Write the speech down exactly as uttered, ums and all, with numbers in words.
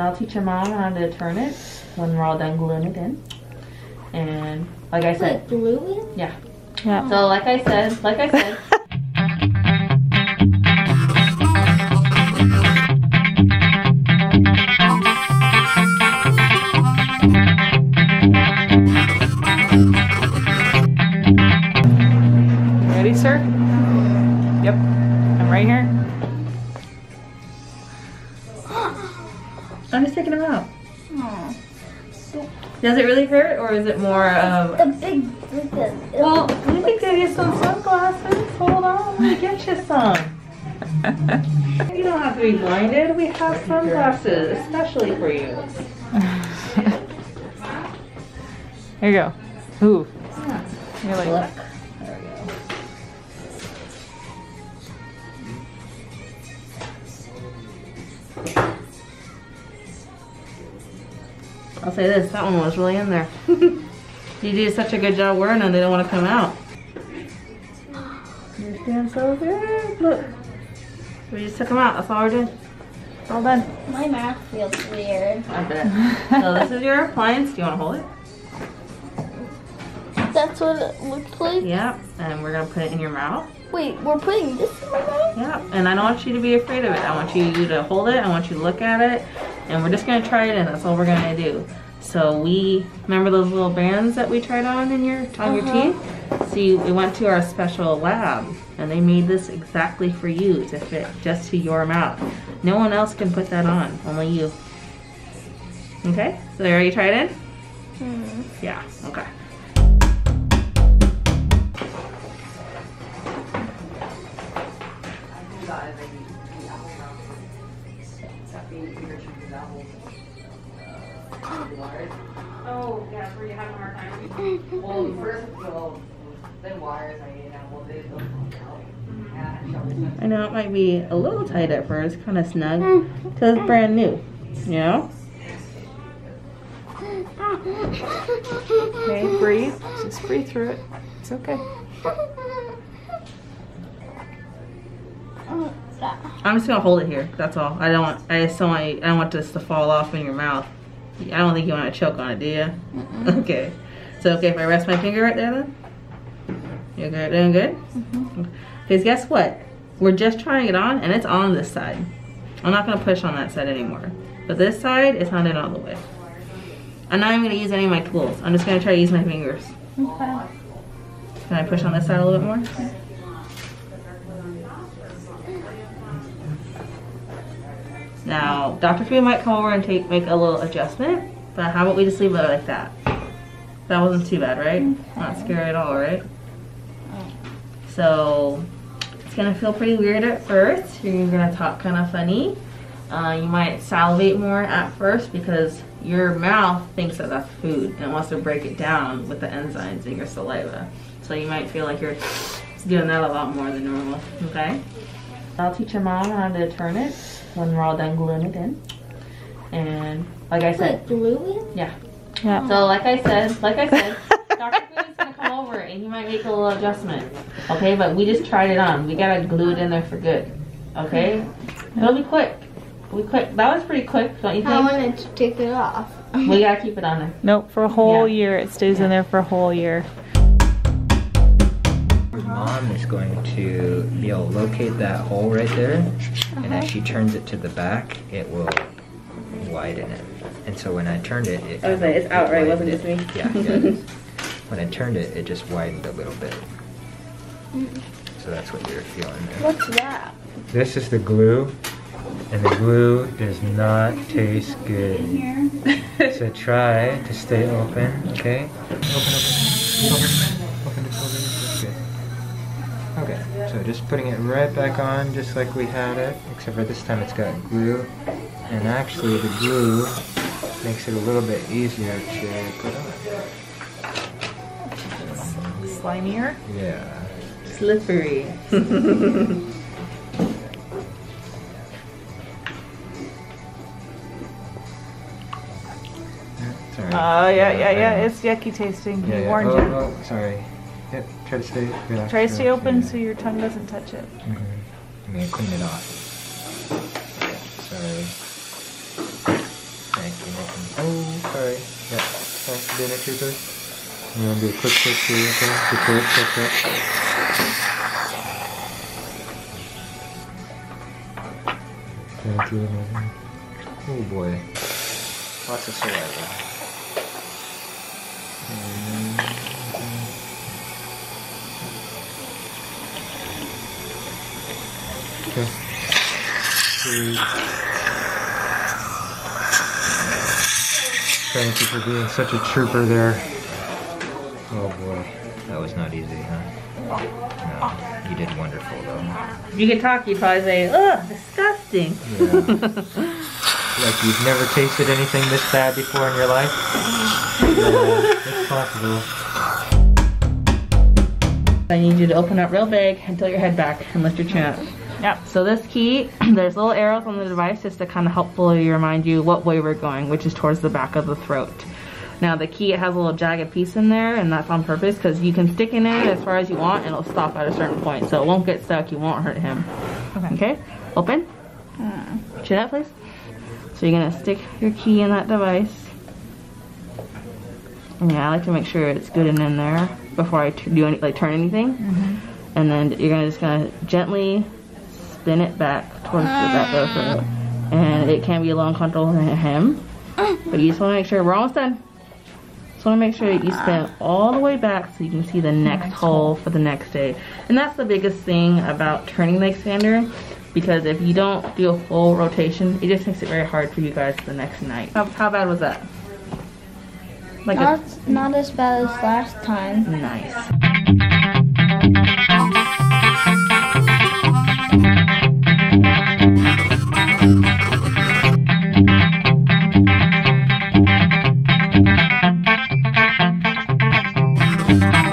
I'll teach your mom how to turn it when we're all done gluing it in. And like I said, like gluing? Yeah. Yeah. So like I said, like I said. Ready, sir? Yep. I'm right here. I'm just taking them out. Aww. Does it really hurt, or is it more of... Um, the big difference. Well, we can give you some sunglasses. Hold on, we'll get you some. You don't have to be blinded. We have sunglasses, especially for you. There you go. Ooh. Yeah. You're like... Look. There we go. I'll say this, that one was really in there. You do such a good job wearing them, they don't want to come out. You're doing so good, look. We just took them out, that's all we're doing. All done. My mouth feels weird. I bet. So this is your appliance, do you want to hold it? That's what it looks like? Yep, and we're going to put it in your mouth. Wait, we're putting this in my mouth? Yep, and I don't want you to be afraid of it. I want you to hold it, I want you to look at it. And we're just gonna try it in, that's all we're gonna do. So we, remember those little bands that we tried on in your, on your teeth? See, we went to our special lab and they made this exactly for you to fit just to your mouth. No one else can put that on, only you. Okay, so there, you tried it in? Mm-hmm. Yeah, okay. Oh, yeah, that's where you have a hard time. Well, first of all, then wires, I mean, well, they don't come out. I know it might be a little tight at first, kind of snug, because it's brand new, you know? Okay, breathe. Just breathe through it. It's okay. I'm just gonna hold it here. That's all. I don't want. I just don't want. I don't want this to fall off in your mouth. I don't think you want to choke on it, do you? Mm-mm. Okay. So okay, if I rest my finger right there, then you're good. Doing good. Mm-hmm. Because guess what? We're just trying it on, and it's on this side. I'm not gonna push on that side anymore. But this side, it's not in all the way. I'm not even gonna use any of my tools. I'm just gonna try to use my fingers. Okay. Can I push on this side a little bit more? Okay. Now, Doctor Fu might come over and take make a little adjustment, but how about we just leave it like that? That wasn't too bad, right? Okay. Not scary at all, right? Oh. So, it's gonna feel pretty weird at first. You're gonna talk kind of funny. Uh, you might salivate more at first because your mouth thinks that that's food and wants to break it down with the enzymes in your saliva. So you might feel like you're doing that a lot more than normal, okay? I'll teach your mom how to turn it when we're all done gluing it in. And like I said, like gluing? Yeah. Yeah. So like I said, like I said, Doctor Fu is gonna come over and he might make a little adjustment. Okay, but we just tried it on. We gotta glue it in there for good. Okay? It'll be quick. We quick. That was pretty quick, don't you think? I wanted to take it off. We gotta keep it on there. Nope, for a whole yeah. year. It stays yeah. in there for a whole year. Mom is going to be able to locate that hole right there, and as she turns it to the back, it will widen it. And so when I turned it, it I was like, it's out, right? Wasn't just me? Yeah, yeah. It is. When I turned it, it just widened a little bit. So that's what you're feeling there. What's that? This is the glue, and the glue does not taste good. So try to stay open, okay? Open, open, open. Okay, so just putting it right back on just like we had it, except for this time it's got glue, and actually the glue makes it a little bit easier to put on. It's slimier? Yeah. Slippery. Sorry. Oh, yeah, yeah, yeah, it's yucky tasting. Yeah, you yeah. warned oh, you. Oh, sorry. Yep. Try to stay relaxed. Try to stay open so your tongue doesn't touch it. Mm-hmm. I'm gonna clean it off. Yeah, sorry. Alright, yeah, that's been a trooper. You want to do a quick search here, okay? The quick check up. Try to do another. Oh boy. Lots of saliva. And... okay. Three. Thank you for being such a trooper there. Oh boy. That was not easy, huh? No. You did wonderful though. If you could talk, you'd probably say, ugh, disgusting. Yeah. Like you've never tasted anything this bad before in your life? Yeah, it's possible. I need you to open up real big and tilt your head back and lift your chin up. Yep, so this key, there's little arrows on the device just to kind of helpfully remind you what way we're going, which is towards the back of the throat. Now the key, it has a little jagged piece in there, and that's on purpose because you can stick in it as far as you want and it'll stop at a certain point. So it won't get stuck, you won't hurt him. Okay, okay? Open. Chin up, please. So you're gonna stick your key in that device. Yeah, I like to make sure it's good and in there before I do any, like turn anything. Mm-hmm. And then you're gonna just gonna gently spin it back towards the back of the throat. And it can be a little uncomfortable for him. But you just want to make sure, we're almost done. Just want to make sure that you spin all the way back so you can see the next hole for the next day. And that's the biggest thing about turning the expander, because if you don't do a full rotation, it just makes it very hard for you guys the next night. How, how bad was that? Like not, a, not as bad as last time. Nice. Thank you.